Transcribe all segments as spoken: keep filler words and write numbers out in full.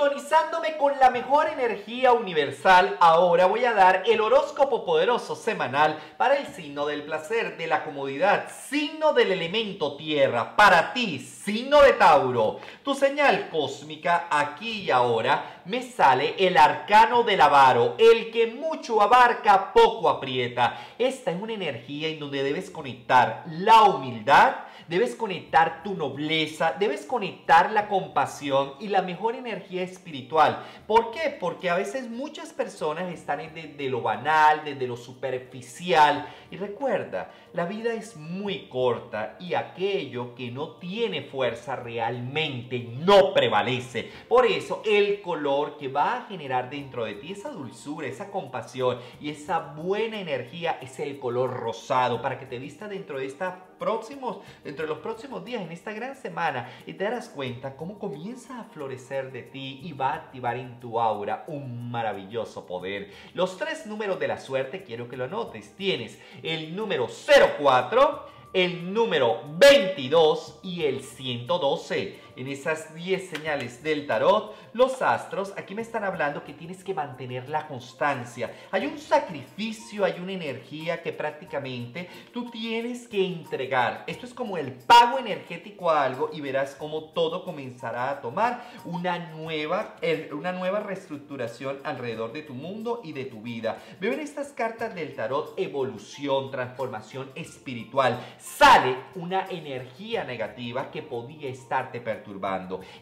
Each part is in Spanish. Sintonizándome con la mejor energía universal, ahora voy a dar el horóscopo poderoso semanal para el signo del placer, de la comodidad, signo del elemento tierra. Para ti, signo de Tauro, tu señal cósmica aquí y ahora me sale el arcano del avaro, el que mucho abarca, poco aprieta. Esta es una energía en donde debes conectar la humildad, debes conectar tu nobleza, debes conectar la compasión y la mejor energía espiritual. ¿Por qué? Porque a veces muchas personas están desde lo banal, desde lo superficial. Y recuerda, la vida es muy corta y aquello que no tiene fuerza realmente no prevalece. Por eso el color que va a generar dentro de ti esa dulzura, esa compasión y esa buena energía es el color rosado, para que te vista dentro de esta próximos, dentro de los próximos días, en esta gran semana, y te darás cuenta cómo comienza a florecer de ti y va a activar en tu aura un maravilloso poder. Los tres números de la suerte quiero que lo anotes. Tienes el número cero cuatro, el número veintidós y el ciento doce. En esas diez señales del tarot, los astros aquí me están hablando que tienes que mantener la constancia. Hay un sacrificio, hay una energía que prácticamente tú tienes que entregar. Esto es como el pago energético a algo y verás cómo todo comenzará a tomar una nueva, una nueva reestructuración alrededor de tu mundo y de tu vida. Veo en estas cartas del tarot evolución, transformación espiritual. Sale una energía negativa que podía estarte perturbando.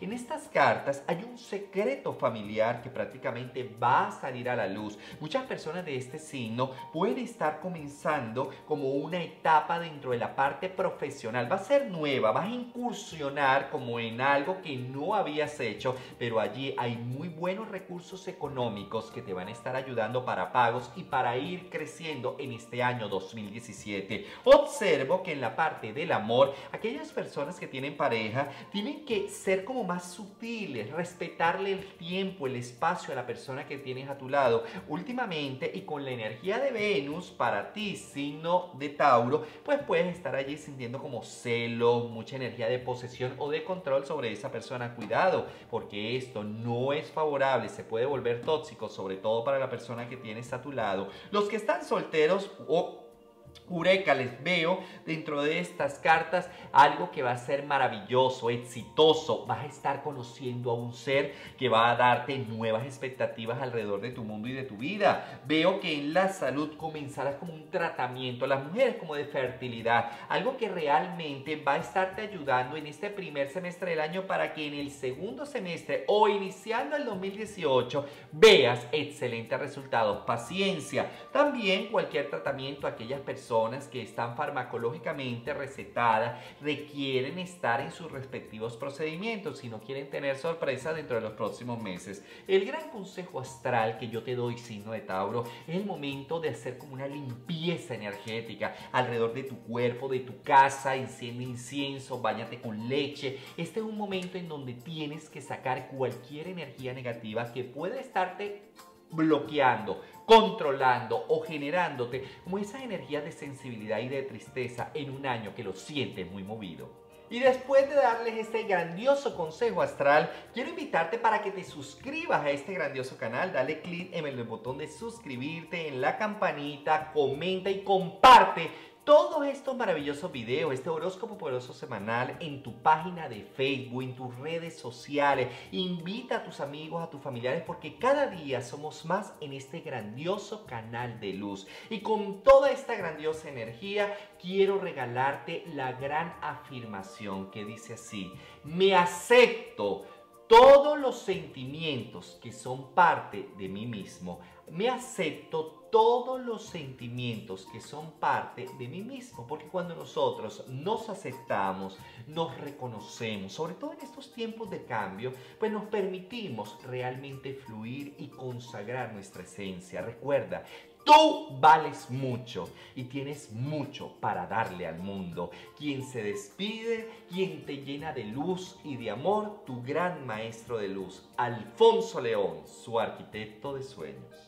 En estas cartas hay un secreto familiar que prácticamente va a salir a la luz. Muchas personas de este signo pueden estar comenzando como una etapa dentro de la parte profesional. Va a ser nueva, vas a incursionar como en algo que no habías hecho, pero allí hay muy buenos recursos económicos que te van a estar ayudando para pagos y para ir creciendo en este año dos mil diecisiete. Observo que en la parte del amor, aquellas personas que tienen pareja tienen que ser como más sutiles, respetarle el tiempo, el espacio a la persona que tienes a tu lado. Últimamente, y con la energía de Venus, para ti, signo de Tauro, pues puedes estar allí sintiendo como celo, mucha energía de posesión o de control sobre esa persona. Cuidado, porque esto no es favorable, se puede volver tóxico, sobre todo para la persona que tienes a tu lado. Los que están solteros o... Eureka, les veo dentro de estas cartas algo que va a ser maravilloso, exitoso. Vas a estar conociendo a un ser que va a darte nuevas expectativas alrededor de tu mundo y de tu vida. Veo que en la salud comenzarás como un tratamiento, las mujeres como de fertilidad, algo que realmente va a estarte ayudando en este primer semestre del año para que en el segundo semestre o iniciando el dos mil dieciocho veas excelentes resultados. Paciencia. También cualquier tratamiento, aquellas personas personas que están farmacológicamente recetadas requieren estar en sus respectivos procedimientos si no quieren tener sorpresa dentro de los próximos meses. El gran consejo astral que yo te doy, signo de Tauro, es el momento de hacer como una limpieza energética alrededor de tu cuerpo, de tu casa. Enciende incienso, báñate con leche. Este es un momento en donde tienes que sacar cualquier energía negativa que pueda estarte bloqueando, controlando o generándote como esa energía de sensibilidad y de tristeza en un año que lo sientes muy movido. Y después de darles este grandioso consejo astral, quiero invitarte para que te suscribas a este grandioso canal. Dale clic en el botón de suscribirte, en la campanita, comenta y comparte todos estos maravillosos videos, este horóscopo poderoso semanal en tu página de Facebook, en tus redes sociales. Invita a tus amigos, a tus familiares, porque cada día somos más en este grandioso canal de luz. Y con toda esta grandiosa energía, quiero regalarte la gran afirmación que dice así: me acepto todos los sentimientos que son parte de mí mismo. Me acepto todos los sentimientos que son parte de mí mismo, porque cuando nosotros nos aceptamos, nos reconocemos, sobre todo en estos tiempos de cambio, pues nos permitimos realmente fluir y consagrar nuestra esencia. Recuerda, tú vales mucho y tienes mucho para darle al mundo. Quien se despide, quien te llena de luz y de amor, tu gran maestro de luz, Alfonso León, su arquitecto de sueños.